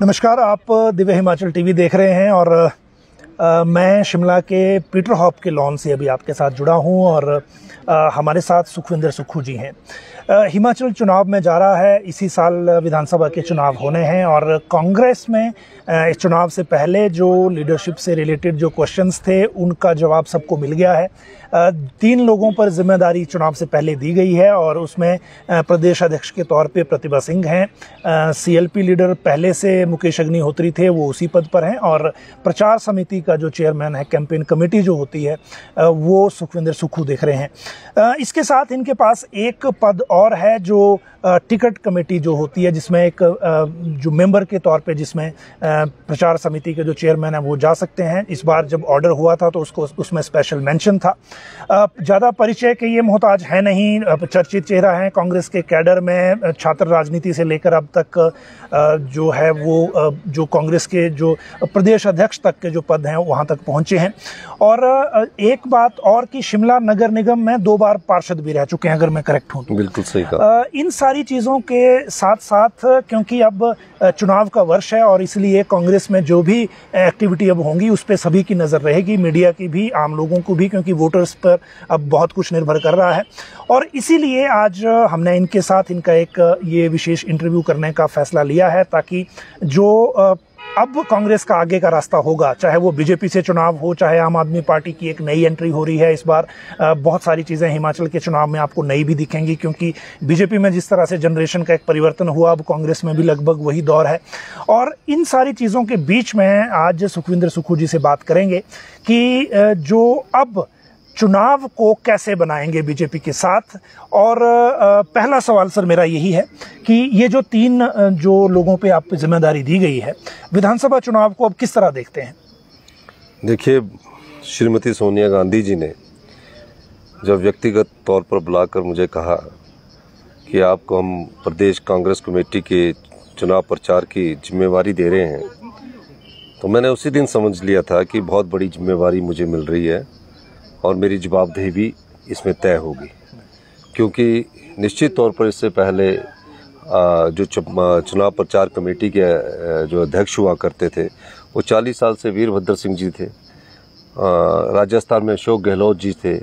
नमस्कार, आप दिव्य हिमाचल टीवी देख रहे हैं और मैं शिमला के पीटर हॉप के लॉन से अभी आपके साथ जुड़ा हूं और हमारे साथ सुखविंदर सुक्खू जी हैं। हिमाचल चुनाव में जा रहा है, इसी साल विधानसभा के चुनाव होने हैं और कांग्रेस में इस चुनाव से पहले जो लीडरशिप से रिलेटेड जो क्वेश्चंस थे उनका जवाब सबको मिल गया है। 3 लोगों पर जिम्मेदारी चुनाव से पहले दी गई है और उसमें प्रदेश अध्यक्ष के तौर पर प्रतिभा सिंह हैं, CLP लीडर पहले से मुकेश अग्निहोत्री थे, वो उसी पद पर हैं और प्रचार समिति का जो चेयरमैन है, कैंपेन कमेटी जो होती है, वो सुखविंदर सुक्खू देख रहे हैं। इसके साथ इनके पास एक पद और है जो टिकट कमेटी जो होती है, जिसमें एक जो मेंबर के तौर पे जिसमें प्रचार समिति के जो चेयरमैन है वो जा सकते हैं। इस बार जब ऑर्डर हुआ था तो उसको उसमें स्पेशल मेंशन था। ज़्यादा परिचय के ये मोहताज है नहीं, चर्चित चेहरा है कांग्रेस के कैडर में, छात्र राजनीति से लेकर अब तक जो है वो जो कांग्रेस के जो प्रदेश अध्यक्ष तक के जो पद हैं वहाँ तक पहुँचे हैं। और एक बात और कि शिमला नगर निगम में 2 बार पार्षद भी रह चुके हैं, अगर मैं करेक्ट हूँ। बिल्कुल सही कहा। इन सारी चीज़ों के साथ साथ क्योंकि अब चुनाव का वर्ष है और इसलिए कांग्रेस में जो भी एक्टिविटी अब होंगी उस पर सभी की नज़र रहेगी, मीडिया की भी, आम लोगों को भी, क्योंकि वोटर्स पर अब बहुत कुछ निर्भर कर रहा है। और इसीलिए आज हमने इनके साथ इनका एक ये विशेष इंटरव्यू करने का फैसला लिया है ताकि जो अब कांग्रेस का आगे का रास्ता होगा, चाहे वो बीजेपी से चुनाव हो, चाहे आम आदमी पार्टी की एक नई एंट्री हो रही है इस बार, बहुत सारी चीज़ें हिमाचल के चुनाव में आपको नई भी दिखेंगी क्योंकि बीजेपी में जिस तरह से जनरेशन का एक परिवर्तन हुआ, अब कांग्रेस में भी लगभग वही दौर है। और इन सारी चीज़ों के बीच में आज सुखविंदर सुक्खू जी से बात करेंगे कि जो अब चुनाव को कैसे बनाएंगे बीजेपी के साथ। और पहला सवाल सर मेरा यही है कि ये जो 3 जो लोगों पे आप जिम्मेदारी दी गई है, विधानसभा चुनाव को अब किस तरह देखते हैं? देखिए, श्रीमती सोनिया गांधी जी ने जब व्यक्तिगत तौर पर बुलाकर मुझे कहा कि आपको हम प्रदेश कांग्रेस कमेटी के चुनाव प्रचार की जिम्मेवारी दे रहे हैं, तो मैंने उसी दिन समझ लिया था कि बहुत बड़ी जिम्मेवारी मुझे मिल रही है और मेरी जवाबदेही भी इसमें तय होगी, क्योंकि निश्चित तौर पर इससे पहले जो चुनाव प्रचार कमेटी के जो अध्यक्ष हुआ करते थे वो 40 साल से वीरभद्र सिंह जी थे, राजस्थान में अशोक गहलोत जी थे,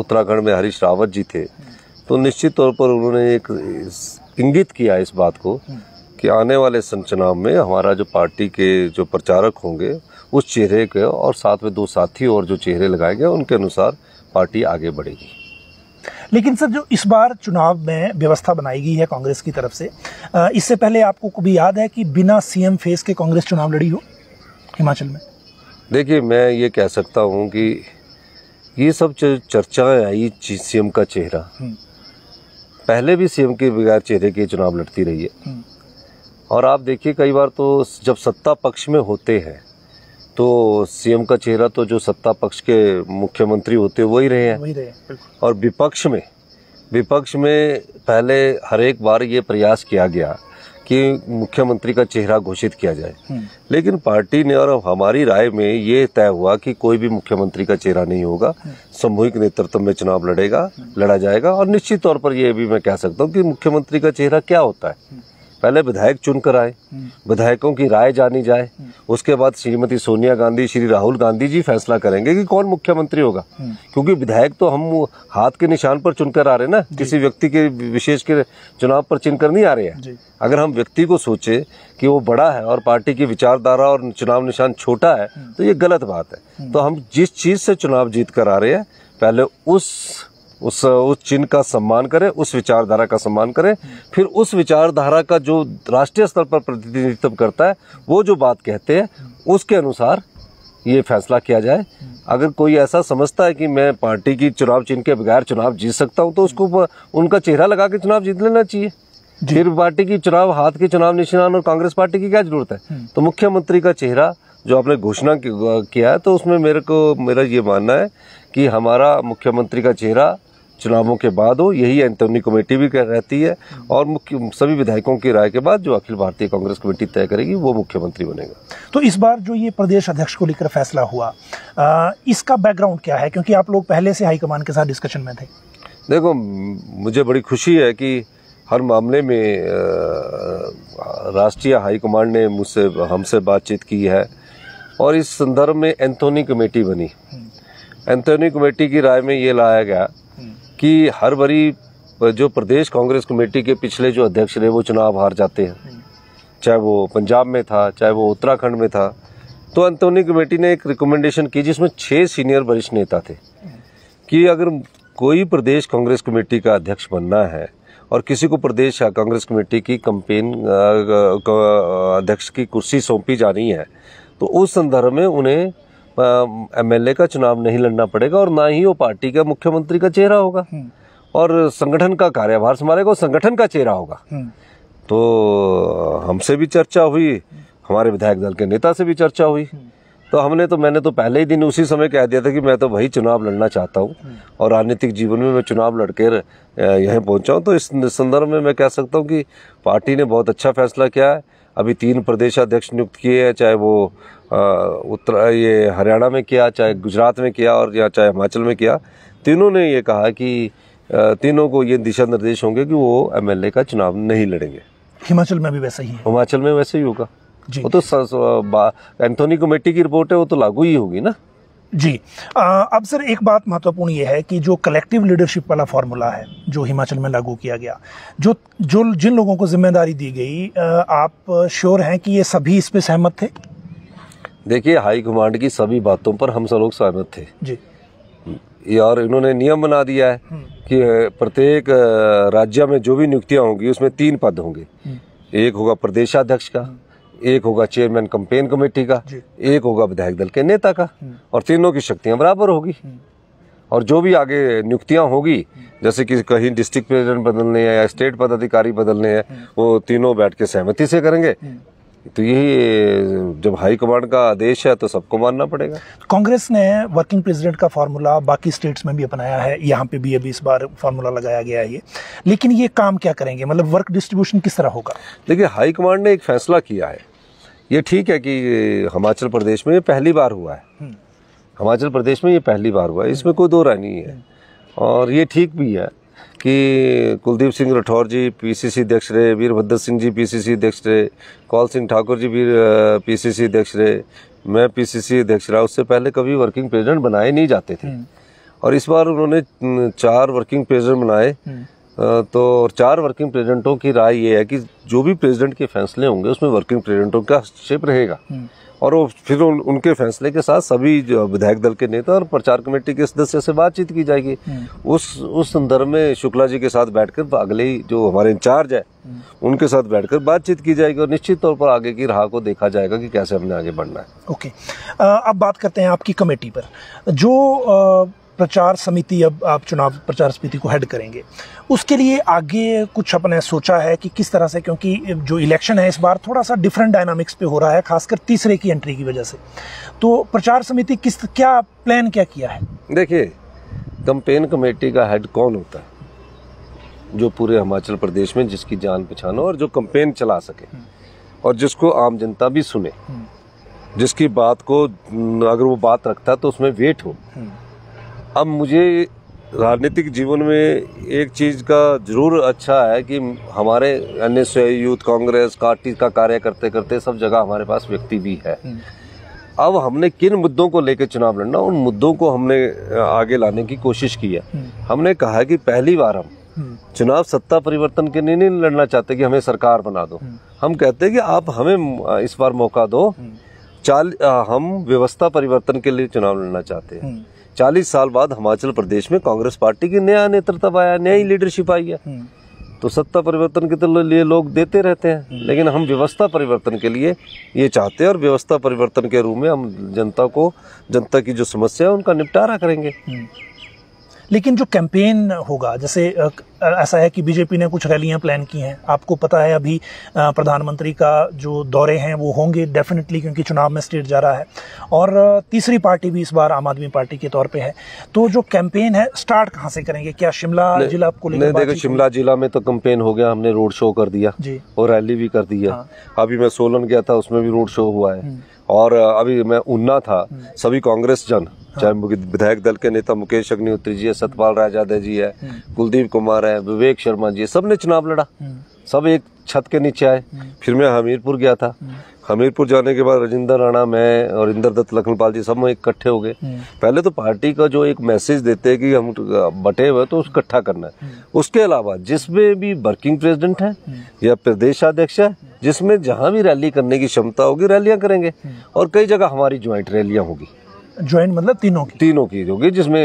उत्तराखंड में हरीश रावत जी थे। तो निश्चित तौर पर उन्होंने एक इंगित किया इस बात को कि आने वाले चुनाव में हमारा जो पार्टी के जो प्रचारक होंगे उस चेहरे के और साथ में 2 साथी और जो चेहरे लगाएंगे उनके अनुसार पार्टी आगे बढ़ेगी। लेकिन सर, जो इस बार चुनाव में व्यवस्था बनाई गई है कांग्रेस की तरफ से, इससे पहले आपको कभी याद है कि बिना CM फेस के कांग्रेस चुनाव लड़ी हो हिमाचल में? देखिए, मैं ये कह सकता हूँ कि ये सब चर्चाएँ आई CM का चेहरा, पहले भी CM के बगैर चेहरे के चुनाव लड़ती रही है। और आप देखिए, कई बार तो जब सत्ता पक्ष में होते हैं तो CM का चेहरा तो जो सत्ता पक्ष के मुख्यमंत्री होते हैं वही रहे हैं, और विपक्ष में पहले हर एक बार ये प्रयास किया गया कि मुख्यमंत्री का चेहरा घोषित किया जाए, लेकिन पार्टी ने और हमारी राय में ये तय हुआ कि कोई भी मुख्यमंत्री का चेहरा नहीं होगा, सामूहिक नेतृत्व में चुनाव लड़ा जाएगा। और निश्चित तौर पर यह भी मैं कह सकता हूँ कि मुख्यमंत्री का चेहरा क्या होता है, पहले विधायक चुन कर आए, विधायकों की राय जानी जाए, उसके बाद श्रीमती सोनिया गांधी, श्री राहुल गांधी जी फैसला करेंगे कि कौन मुख्यमंत्री होगा, क्योंकि विधायक तो हम हाथ के निशान पर चुनकर आ रहे ना, किसी व्यक्ति के विशेष के चुनाव पर चुनकर नहीं आ रहे हैं। अगर हम व्यक्ति को सोचे कि वो बड़ा है और पार्टी की विचारधारा और चुनाव निशान छोटा है तो ये गलत बात है। तो हम जिस चीज से चुनाव जीत कर आ रहे हैं पहले उस चिन्ह का सम्मान करें, उस विचारधारा का सम्मान करें, फिर उस विचारधारा का जो राष्ट्रीय स्तर पर प्रतिनिधित्व करता है वो जो बात कहते हैं उसके अनुसार ये फैसला किया जाए। अगर कोई ऐसा समझता है कि मैं पार्टी की चुनाव चिन्ह के बगैर चुनाव जीत सकता हूं तो उसको उनका चेहरा लगा के चुनाव जीत लेना चाहिए। फिर पार्टी की चुनाव हाथ के चुनाव निशान और कांग्रेस पार्टी की क्या जरूरत है? तो मुख्यमंत्री का चेहरा जो आपने घोषणा किया है तो उसमें मेरा ये मानना है कि हमारा मुख्यमंत्री का चेहरा चुनावों के बाद हो, यही एंटोनी कमेटी भी रहती है और मुख्य सभी विधायकों की राय के बाद जो अखिल भारतीय कांग्रेस कमेटी तय करेगी वो मुख्यमंत्री बनेगा। तो इस बार जो ये प्रदेश अध्यक्ष को लेकर फैसला हुआ, इसका बैकग्राउंड क्या है, क्योंकि आप लोग पहले से हाईकमान के साथ डिस्कशन में थे? देखो, मुझे बड़ी खुशी है कि हर मामले में राष्ट्रीय हाईकमांड ने मुझसे हमसे बातचीत की है और इस संदर्भ में एंथोनी कमेटी बनी। एंथोनी कमेटी की राय में ये लाया गया कि हर बारी जो प्रदेश कांग्रेस कमेटी के पिछले जो अध्यक्ष रहे वो चुनाव हार जाते हैं, चाहे वो पंजाब में था चाहे वो उत्तराखंड में था। तो एंथोनी कमेटी ने एक रिकमेंडेशन की जिसमें 6 सीनियर वरिष्ठ नेता थे कि अगर कोई प्रदेश कांग्रेस कमेटी का अध्यक्ष बनना है और किसी को प्रदेश कांग्रेस कमेटी की कैंपेन अध्यक्ष की कुर्सी सौंपी जानी है तो उस संदर्भ में उन्हें एमएलए का चुनाव नहीं लड़ना पड़ेगा और ना ही वो पार्टी का मुख्यमंत्री का चेहरा होगा और संगठन का कार्यभार संभालेगा, वो संगठन का चेहरा होगा। तो हमसे भी चर्चा हुई, हमारे विधायक दल के नेता से भी चर्चा हुई। तो मैंने तो पहले ही दिन उसी समय कह दिया था कि मैं तो भाई चुनाव लड़ना चाहता हूँ और राजनीतिक जीवन में मैं चुनाव लड़कर यहाँ पहुँचा हूँ। तो इस संदर्भ में मैं कह सकता हूँ कि पार्टी ने बहुत अच्छा फैसला किया है। अभी 3 प्रदेशाध्यक्ष नियुक्त किए हैं, चाहे वो हरियाणा में किया, चाहे गुजरात में किया और या चाहे हिमाचल में किया। तीनों ने ये कहा कि तीनों को ये दिशा निर्देश होंगे कि वो एमएलए का चुनाव नहीं लड़ेंगे। हिमाचल में भी वैसा ही है? हिमाचल में वैसे ही होगा जी। वो तो एंथोनी कमेटी की रिपोर्ट है, वो तो लागू ही होगी ना जी। अब सर एक बात महत्वपूर्ण ये है कि जो कलेक्टिव लीडरशिप वाला फार्मूला है जो हिमाचल में लागू किया गया, जिन लोगों को जिम्मेदारी दी गई, आप श्योर हैं कि ये सभी इस पे सहमत थे? देखिए, हाई कमांड की सभी बातों पर हम सब लोग सहमत थे जी। और इन्होंने नियम बना दिया है कि प्रत्येक राज्य में जो भी नियुक्तियाँ होंगी उसमें 3 पद होंगे। एक होगा प्रदेशाध्यक्ष का, एक होगा चेयरमैन कैंपेन कमेटी का, एक होगा विधायक दल के नेता का और तीनों की शक्तियां बराबर होगी। और जो भी आगे नियुक्तियां होगी, जैसे कि कहीं डिस्ट्रिक्ट प्रेसिडेंट बदलने हैं या स्टेट पदाधिकारी बदलने हैं, वो तीनों बैठ के सहमति से करेंगे। तो यही जब हाईकमांड का आदेश है तो सबको मानना पड़ेगा। कांग्रेस ने वर्किंग प्रेसिडेंट का फार्मूला बाकी स्टेट्स में भी अपनाया है, यहाँ पे भी अभी इस बार फार्मूला लगाया गया है ये, लेकिन ये काम क्या करेंगे, मतलब वर्क डिस्ट्रीब्यूशन किस तरह होगा? देखिए, हाईकमांड ने एक फैसला किया है। ये ठीक है कि हिमाचल प्रदेश में ये पहली बार हुआ है, हिमाचल प्रदेश में ये पहली बार हुआ है, इसमें कोई दो राय नहीं है। और ये ठीक भी है कि कुलदीप सिंह राठौर जी पीसीसी अध्यक्ष रहे, वीरभद्र सिंह जी पीसीसी अध्यक्ष रहे, कौल सिंह ठाकुर जी भी पीसीसी अध्यक्ष रहे, मैं पीसीसी अध्यक्ष रहा। उससे पहले कभी वर्किंग प्रेसिडेंट बनाए नहीं जाते थे और इस बार उन्होंने 4 वर्किंग प्रेसिडेंट बनाए। तो और 4 वर्किंग प्रेसिडेंटों की राय ये है कि जो भी प्रेसिडेंट के फैसले होंगे उसमें वर्किंग प्रेसिडेंटों का हस्तक्षेप रहेगा और वो फिर उनके फैसले के साथ सभी विधायक दल के नेता और प्रचार कमेटी के सदस्य से बातचीत की जाएगी। उस संदर्भ में शुक्ला जी के साथ बैठकर अगले जो हमारे इंचार्ज है उनके साथ बैठकर बातचीत की जाएगी और निश्चित तौर पर आगे की राह को देखा जाएगा कि कैसे हमने आगे बढ़ना है। ओके, अब बात करते हैं आपकी कमेटी पर। जो प्रचार समिति, अब आप चुनाव प्रचार समिति को हेड करेंगे, उसके लिए आगे कुछ अपने सोचा है कि किस तरह से, क्योंकि जो इलेक्शन है इस बार थोड़ा सा डिफरेंट डायनामिक्स पे हो रहा है, खासकर तीसरे की एंट्री की वजह से, तो प्रचार समिति क्या प्लान क्या किया है? देखिए, कैंपेन कमेटी का हेड कौन होता है? जो पूरे हिमाचल प्रदेश में जिसकी जान पहचान हो और जो कैंपेन चला सके और जिसको आम जनता भी सुने, जिसकी बात को अगर वो बात रखता तो उसमें वेट हो। अब मुझे राजनीतिक जीवन में एक चीज़ का जरूर अच्छा है कि हमारे एनएसयूआई यूथ कांग्रेस पार्टी का कार्य करते करते सब जगह हमारे पास व्यक्ति भी है। अब हमने किन मुद्दों को लेकर चुनाव लड़ना, उन मुद्दों को हमने आगे लाने की कोशिश की है। हमने कहा कि पहली बार हम चुनाव सत्ता परिवर्तन के लिए नहीं लड़ना चाहते कि हमें सरकार बना दो। हम कहते हैं कि आप हमें इस बार मौका दो, हम व्यवस्था परिवर्तन के लिए चुनाव लड़ना चाहते हैं। 40 साल बाद हिमाचल प्रदेश में कांग्रेस पार्टी की नया नेतृत्व आया, नई लीडरशिप आई है। तो सत्ता परिवर्तन के तो लिए लोग देते रहते हैं, लेकिन हम व्यवस्था परिवर्तन के लिए ये चाहते हैं और व्यवस्था परिवर्तन के रूप में हम जनता की जो समस्या है उनका निपटारा करेंगे। लेकिन जो कैंपेन होगा, जैसे ऐसा है कि बीजेपी ने कुछ रैलियां प्लान की हैं, आपको पता है अभी प्रधानमंत्री का जो दौरे हैं वो होंगे डेफिनेटली, क्योंकि चुनाव में स्टेट जा रहा है और तीसरी पार्टी भी इस बार आम आदमी पार्टी के तौर पे है। तो जो कैंपेन है स्टार्ट कहाँ से करेंगे, क्या शिमला जिला आपको लेकर? देखो, शिमला जिला में तो कैंपेन हो गया, हमने रोड शो कर दिया और रैली भी कर दी है। अभी मैं सोलन गया था, उसमें भी रोड शो हुआ है और अभी मैं ऊना था, सभी कांग्रेस जन, चाहे विधायक दल के नेता मुकेश अग्निहोत्री जी है, सतपाल राजादे जी है, कुलदीप कुमार है, विवेक शर्मा जी, सब ने चुनाव लड़ा सब एक छत के नीचे आए। फिर मैं हमीरपुर गया था, हमीरपुर जाने के बाद राजिंदर राणा, मैं और इंदर दत्त लखनपाल जी सब इकट्ठे हो गए। पहले तो पार्टी का जो एक मैसेज देते हैं कि हम बटे हुए तो उसको इकट्ठा करना है, उसके अलावा जिसमें भी वर्किंग प्रेसिडेंट है या प्रदेश अध्यक्ष है, जिसमें जहाँ भी रैली करने की क्षमता होगी रैलियाँ करेंगे। और कई जगह हमारी ज्वाइंट रैलियाँ होगी, ज्वाइंट मतलब तीनों की होगी, जिसमें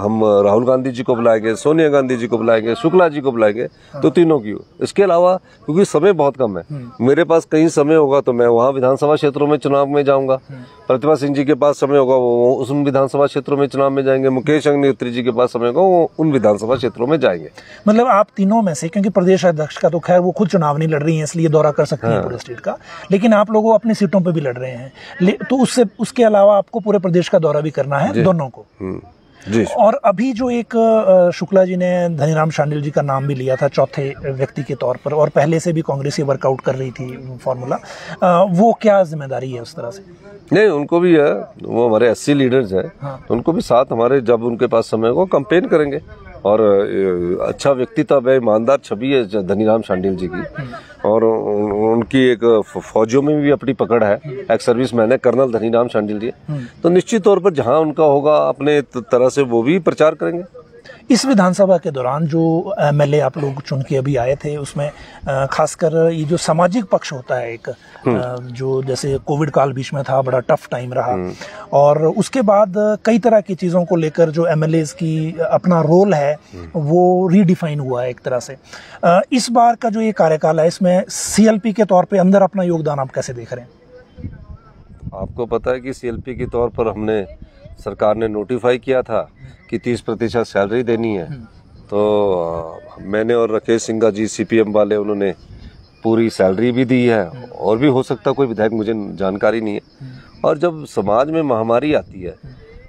हम राहुल गांधी जी को बुलाएंगे, सोनिया गांधी जी को बुलाएंगे, शुक्ला जी को बुलाएंगे, तो तीनों की हो। इसके अलावा क्योंकि समय बहुत कम है, मेरे पास कहीं समय होगा तो मैं वहाँ विधानसभा क्षेत्रों में चुनाव में जाऊँगा, प्रतिभा सिंह जी के पास समय होगा वो उस विधानसभा क्षेत्रों में चुनाव में जाएंगे, मुकेश अग्निहोत्री जी के पास समय होगा वो उन विधानसभा क्षेत्रों में जाएंगे। मतलब आप तीनों में से, क्योंकि प्रदेश अध्यक्ष का तो खैर वो खुद चुनाव नहीं लड़ रही है इसलिए दौरा कर सकते हैं पूरे स्टेट का, लेकिन आप लोगों अपनी सीटों पर भी लड़ रहे हैं, तो उससे उसके अलावा आपको पूरे प्रदेश का दौरा भी करना है दोनों को जी। और अभी जो एक शुक्ला जी ने धनीराम शांडिल जी का नाम भी लिया था चौथे व्यक्ति के तौर पर, और पहले से भी कांग्रेस ये वर्कआउट कर रही थी फॉर्मूला, वो क्या जिम्मेदारी है उस तरह से? नहीं, उनको भी है, वो हमारे एससी लीडर्स हैं, उनको भी साथ हमारे जब उनके पास समय होगा कंपेन करेंगे। और अच्छा व्यक्तित्व है, ईमानदार छवि है धनीराम शांडिल जी की, और उनकी एक फौजियों में भी अपनी पकड़ है, एक्स सर्विस मैन है कर्नल धनीराम शांडिल जी। तो निश्चित तौर पर जहां उनका होगा अपने तरह से वो भी प्रचार करेंगे। इस विधानसभा के दौरान जो एमएलए आप लोग चुन के अभी आए थे, उसमें खासकर ये जो सामाजिक पक्ष होता है एक, जो जैसे कोविड काल बीच में था, बड़ा टफ टाइम रहा, और उसके बाद कई तरह की चीज़ों को लेकर जो एमएलए की अपना रोल है वो रीडिफाइन हुआ है एक तरह से। इस बार का जो ये कार्यकाल है इसमें सीएलपी के तौर पर अंदर अपना योगदान आप कैसे देख रहे हैं? आपको पता है कि सीएलपी के तौर पर हमने सरकार ने नोटिफाई किया था कि 30% सैलरी देनी है, तो मैंने और राकेश सिंघा जी सीपीएम वाले उन्होंने पूरी सैलरी भी दी है, और भी हो सकता कोई विधायक, मुझे जानकारी नहीं है। और जब समाज में महामारी आती है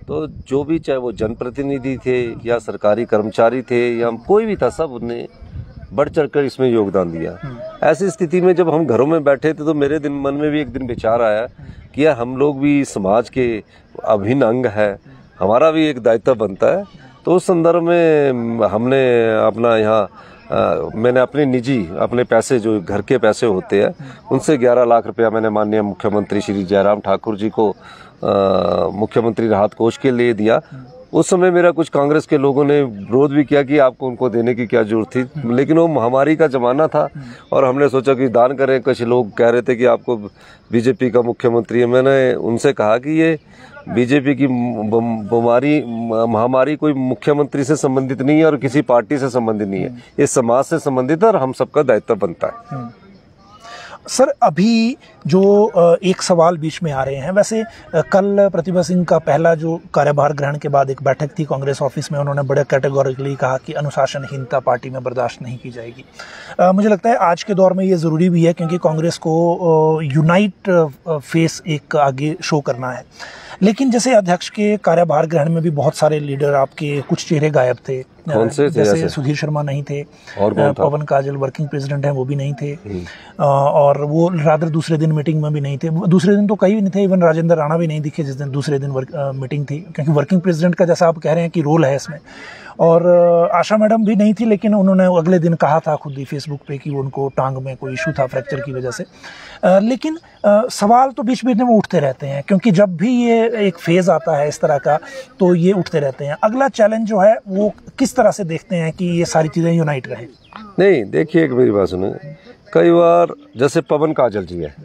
तो जो भी, चाहे वो जनप्रतिनिधि थे या सरकारी कर्मचारी थे या कोई भी था, सब उन्हें बढ़ चढ़ कर इसमें योगदान दिया। ऐसी स्थिति में जब हम घरों में बैठे थे तो मेरे मन में भी एक दिन विचार आया कि यार हम लोग भी समाज के अभिन्न अंग है, हमारा भी एक दायित्व बनता है। तो उस संदर्भ में हमने अपना मैंने अपने निजी पैसे जो घर के पैसे होते हैं उनसे 11 लाख रुपया मैंने माननीय मुख्यमंत्री श्री जयराम ठाकुर जी को मुख्यमंत्री राहत कोष के लिए दिया। उस समय मेरा कुछ कांग्रेस के लोगों ने विरोध भी किया कि आपको उनको देने की क्या जरूरत थी, लेकिन वो महामारी का ज़माना था और हमने सोचा कि दान करें। कुछ लोग कह रहे थे कि आपको बीजेपी का मुख्यमंत्री है, मैंने उनसे कहा कि ये बीजेपी की महामारी कोई मुख्यमंत्री से संबंधित नहीं है और किसी पार्टी से संबंधित नहीं है, ये समाज से संबंधित है और हम सबका दायित्व बनता है। सर, अभी जो एक सवाल बीच में आ रहे हैं, वैसे कल प्रतिभा सिंह का पहला जो कार्यभार ग्रहण के बाद एक बैठक थी कांग्रेस ऑफिस में, उन्होंने बड़े कैटेगोरिकली कहा कि अनुशासनहीनता पार्टी में बर्दाश्त नहीं की जाएगी। मुझे लगता है आज के दौर में ये ज़रूरी भी है, क्योंकि कांग्रेस को यूनाइट फेस एक आगे शो करना है। लेकिन जैसे अध्यक्ष के कार्यभार ग्रहण में भी बहुत सारे लीडर आपके, कुछ चेहरे गायब थे, जैसे सुधीर शर्मा नहीं थे, पवन काजल वर्किंग प्रेसिडेंट हैं वो भी नहीं थे, और वो रादर दूसरे दिन मीटिंग में भी नहीं थे। दूसरे दिन तो कई नहीं थे, इवन राजेंद्र राणा भी नहीं दिखे जिस दिन दूसरे दिन मीटिंग थी, क्योंकि वर्किंग प्रेसिडेंट का जैसा आप कह रहे हैं कि रोल है इसमें। और आशा मैडम भी नहीं थी, लेकिन उन्होंने अगले दिन कहा था खुद ही फेसबुक पे कि उनको टांग में कोई इशू था फ्रैक्चर की वजह से। लेकिन सवाल तो बीच बीच में उठते रहते हैं, क्योंकि जब भी ये एक फेज़ आता है इस तरह का तो ये उठते रहते हैं। अगला चैलेंज जो है वो किस तरह से देखते हैं कि ये सारी चीज़ें यूनाइट रहे? नहीं, देखिए एक मेरी बात सुनो, कई बार जैसे पवन काजल जी है,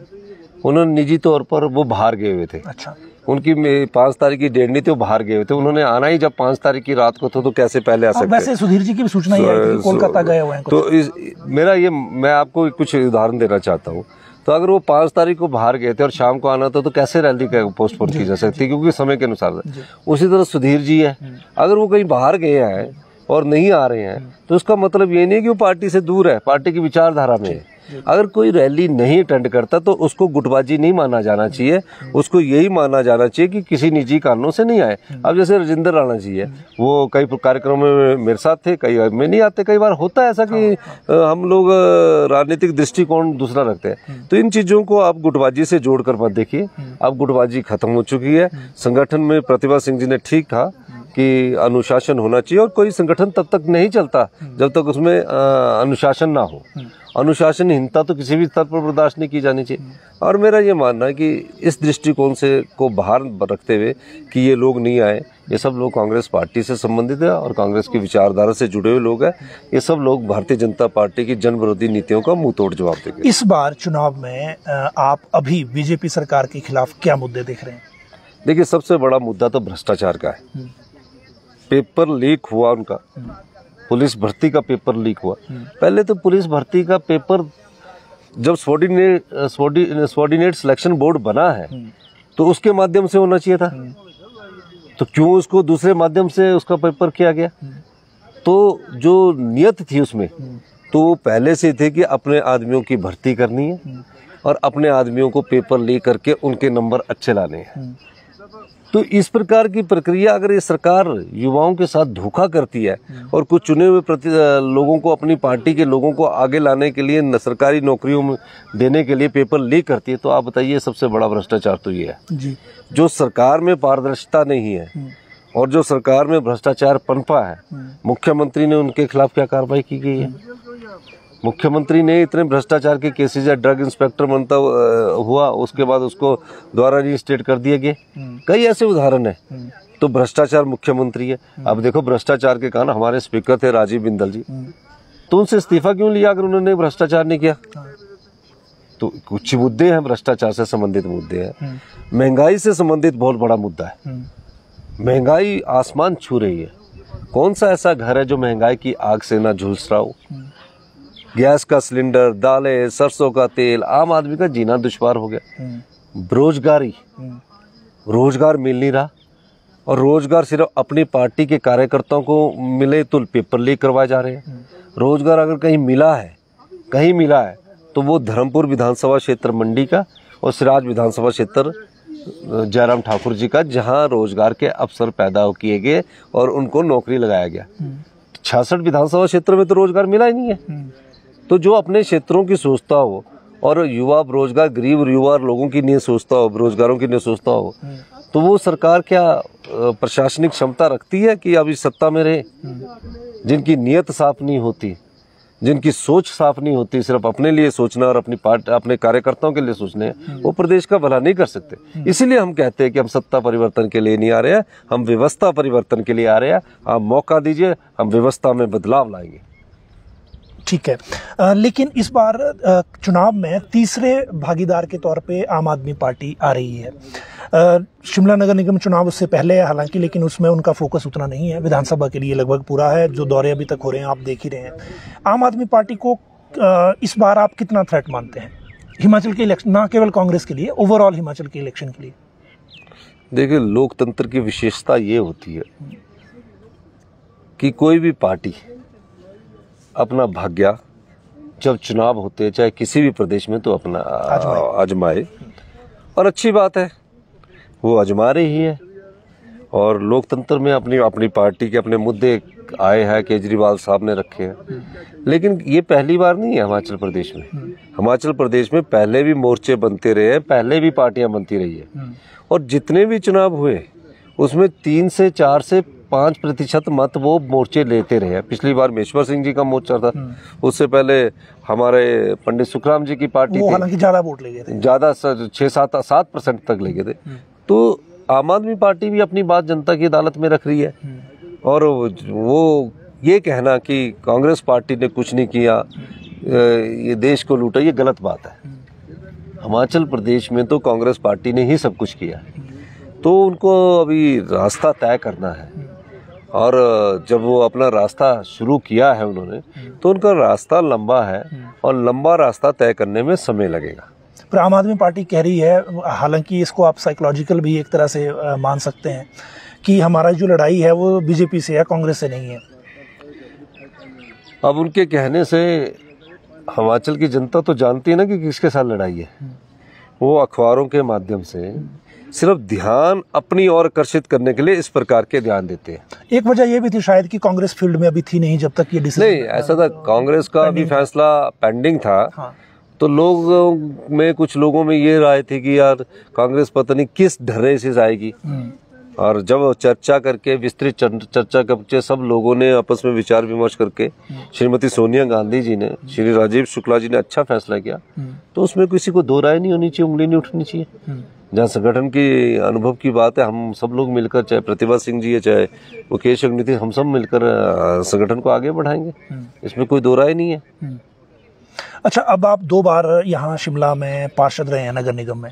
उन्होंने निजी तौर पर वो बाहर गए हुए थे। अच्छा, उनकी 5 तारीख की डेट नहीं थी, वो बाहर गए हुए थे, उन्होंने आना ही जब 5 तारीख की रात को था तो कैसे पहले आ सकते? वैसे सुधीर जी की भी सूचना ही आई थी कोलकाता गए हुए हैं। तो मेरा ये, मैं आपको कुछ उदाहरण देना चाहता हूँ। तो अगर वो 5 तारीख को बाहर गए थे और शाम को आना था तो कैसे रैली पोस्टपोन की जा सकती, क्योंकि समय के अनुसार। उसी तरह सुधीर जी है, अगर वो कहीं बाहर गए हैं और नहीं आ रहे हैं तो उसका मतलब ये नहीं है कि वो पार्टी से दूर है, पार्टी की विचारधारा में है। अगर कोई रैली नहीं अटेंड करता तो उसको गुटबाजी नहीं माना जाना चाहिए, उसको यही माना जाना चाहिए कि किसी निजी कारणों से नहीं आए। अब जैसे राजेंद्र राणा जी है, वो कई कार्यक्रमों में मेरे साथ थे, कई में नहीं आते। कई बार होता है ऐसा कि हम लोग राजनीतिक दृष्टिकोण दूसरा रखते हैं, तो इन चीज़ों को आप गुटबाजी से जोड़कर मत देखिए। अब गुटबाजी खत्म हो चुकी है, संगठन में प्रतिभा सिंह जी ने ठीक कहा कि अनुशासन होना चाहिए, और कोई संगठन तब तक नहीं चलता जब तक उसमें अनुशासन ना हो। अनुशासनहीनता तो किसी भी स्तर पर बर्दाश्त नहीं की जानी चाहिए। और मेरा ये मानना है कि इस दृष्टिकोण से को बाहर रखते हुए कि ये लोग नहीं आए, ये सब लोग कांग्रेस पार्टी से संबंधित है और कांग्रेस की विचारधारा से जुड़े हुए लोग हैं। ये सब लोग भारतीय जनता पार्टी की जन विरोधी नीतियों का मुंह तोड़ जवाब देंगे। इस बार चुनाव में आप अभी बीजेपी सरकार के खिलाफ क्या मुद्दे देख रहे हैं? देखिए, सबसे बड़ा मुद्दा तो भ्रष्टाचार का है। पेपर लीक हुआ उनका, पुलिस भर्ती का पेपर लीक हुआ। पहले तो पुलिस भर्ती का पेपर जब सबॉर्डिनेट सिलेक्शन बोर्ड बना है तो उसके माध्यम से होना चाहिए था, तो क्यों उसको दूसरे माध्यम से उसका पेपर किया गया? तो जो नियत थी उसमें तो पहले से थे कि अपने आदमियों की भर्ती करनी है और अपने आदमियों को पेपर लीक करके उनके नंबर अच्छे लाने हैं। तो इस प्रकार की प्रक्रिया, अगर ये सरकार युवाओं के साथ धोखा करती है और कुछ चुने हुए लोगों को, अपनी पार्टी के लोगों को आगे लाने के लिए, सरकारी नौकरियों में देने के लिए पेपर लीक करती है, तो आप बताइए सबसे बड़ा भ्रष्टाचार तो ये है जी। जो सरकार में पारदर्शिता नहीं है और जो सरकार में भ्रष्टाचार पनपा है, मुख्यमंत्री ने उनके खिलाफ क्या कार्रवाई की गई है? मुख्यमंत्री ने इतने भ्रष्टाचार के केसेज या ड्रग इंस्पेक्टर बनता हुआ, उसके बाद उसको द्वारा रिस्टेट कर दिए गए। कई ऐसे उदाहरण है। तो भ्रष्टाचार मुख्यमंत्री है। अब देखो, भ्रष्टाचार के कारण हमारे स्पीकर थे राजीव बिंदल जी, तो उनसे इस्तीफा क्यों लिया अगर उन्होंने भ्रष्टाचार नहीं किया? तो कुछ मुद्दे हैं, भ्रष्टाचार से संबंधित मुद्दे हैं। महंगाई से संबंधित बहुत बड़ा मुद्दा है। महंगाई आसमान छू रही है। कौन सा ऐसा घर है जो महंगाई की आग से ना झुलस रहा हो? गैस का सिलेंडर, दालें, सरसों का तेल, आम आदमी का जीना दुश्वार हो गया। बेरोजगारी, रोजगार मिल नहीं रहा, और रोजगार सिर्फ अपनी पार्टी के कार्यकर्ताओं को मिले तो पेपर लीक करवाए जा रहे हैं। रोजगार अगर कहीं मिला है, कहीं मिला है, तो वो धर्मपुर विधानसभा क्षेत्र मंडी का और सिराज विधानसभा क्षेत्र जयराम ठाकुर जी का, जहाँ रोजगार के अवसर पैदा किए गए और उनको नौकरी लगाया गया। 66 विधानसभा क्षेत्र में तो रोजगार मिला ही नहीं है। तो जो अपने क्षेत्रों की सोचता हो और युवा रोजगार, गरीब युवा लोगों की नहीं सोचता हो, बेरोजगारों की नहीं सोचता हो, तो वो सरकार क्या प्रशासनिक क्षमता रखती है कि अभी सत्ता में रहे? जिनकी नीयत साफ नहीं होती, जिनकी सोच साफ नहीं होती, सिर्फ अपने लिए सोचना और अपनी पार्टी, अपने कार्यकर्ताओं के लिए सोचने, वो प्रदेश का भला नहीं कर सकते। इसीलिए हम कहते हैं कि हम सत्ता परिवर्तन के लिए नहीं आ रहे हैं, हम व्यवस्था परिवर्तन के लिए आ रहे हैं। आप मौका दीजिए, हम व्यवस्था में बदलाव लाएंगे। ठीक है, लेकिन इस बार चुनाव में तीसरे भागीदार के तौर पे आम आदमी पार्टी आ रही है। शिमला नगर निगम चुनाव उससे पहले है हालांकि, लेकिन उसमें उनका फोकस उतना नहीं है। विधानसभा के लिए लगभग पूरा है, जो दौरे अभी तक हो रहे हैं आप देख ही रहे हैं। आम आदमी पार्टी को इस बार आप कितना थ्रेट मानते हैं हिमाचल के इलेक्शन, ना केवल कांग्रेस के लिए, ओवरऑल हिमाचल के इलेक्शन के लिए? देखिए, लोकतंत्र की विशेषता ये होती है कि कोई भी पार्टी अपना भाग्य जब चुनाव होते हैं, चाहे किसी भी प्रदेश में, तो अपना आजमाए, और अच्छी बात है वो आजमा रही है। और लोकतंत्र में अपनी अपनी पार्टी के अपने मुद्दे आए हैं, केजरीवाल साहब ने रखे हैं। लेकिन ये पहली बार नहीं है हिमाचल प्रदेश में। हिमाचल प्रदेश में पहले भी मोर्चे बनते रहे हैं, पहले भी पार्टियां बनती रही है, और जितने भी चुनाव हुए उसमें 3 से 4 से 5% मत वो मोर्चे लेते रहे हैं। पिछली बार मेश्वर सिंह जी का मोर्चा था, उससे पहले हमारे पंडित सुखराम जी की पार्टी वो हालांकि ज़्यादा वोट ले गए थे, ज़्यादा 6-7% तक ले गए थे। तो आम आदमी पार्टी भी अपनी बात जनता की अदालत में रख रही है, और वो ये कहना कि कांग्रेस पार्टी ने कुछ नहीं किया, ये देश को लूटा, ये गलत बात है। हिमाचल प्रदेश में तो कांग्रेस पार्टी ने ही सब कुछ किया, तो उनको अभी रास्ता तय करना है। और जब वो अपना रास्ता शुरू किया है उन्होंने, तो उनका रास्ता लंबा है, और लंबा रास्ता तय करने में समय लगेगा। पर आम आदमी पार्टी कह रही है, हालांकि इसको आप साइकोलॉजिकल भी एक तरह से मान सकते हैं, कि हमारा जो लड़ाई है वो बीजेपी से है, कांग्रेस से नहीं है। अब उनके कहने से हिमाचल की जनता तो जानती है ना कि किसके साथ लड़ाई है। वो अखबारों के माध्यम से सिर्फ ध्यान अपनी ओर आकर्षित करने के लिए इस प्रकार के ध्यान देते हैं। एक वजह यह भी थी शायद कि कांग्रेस फील्ड में अभी थी नहीं जब तक ये डिसीजन नहीं, ऐसा था। कांग्रेस का अभी फैसला पेंडिंग था। हाँ। तो लोग में, कुछ लोगों में ये राय थी कि यार कांग्रेस पता नहीं किस ढर्रे से आएगी, और जब चर्चा करके विस्तृत चर्चा करके सब लोगों ने आपस में विचार विमर्श करके श्रीमती सोनिया गांधी जी ने, श्री राजीव शुक्ला जी ने अच्छा फैसला किया, तो उसमें किसी को दो राय नहीं होनी चाहिए, उंगली नहीं उठनी चाहिए। जहाँ संगठन की अनुभव की बात है, हम सब लोग मिलकर, चाहे प्रतिभा सिंह जी है, चाहे मुकेश अग्निहोत्री, हम सब मिलकर संगठन को आगे बढ़ाएंगे, इसमें कोई दो राय नहीं है। अच्छा, अब आप दो बार यहाँ शिमला में पार्षद रहे हैं, नगर निगम में।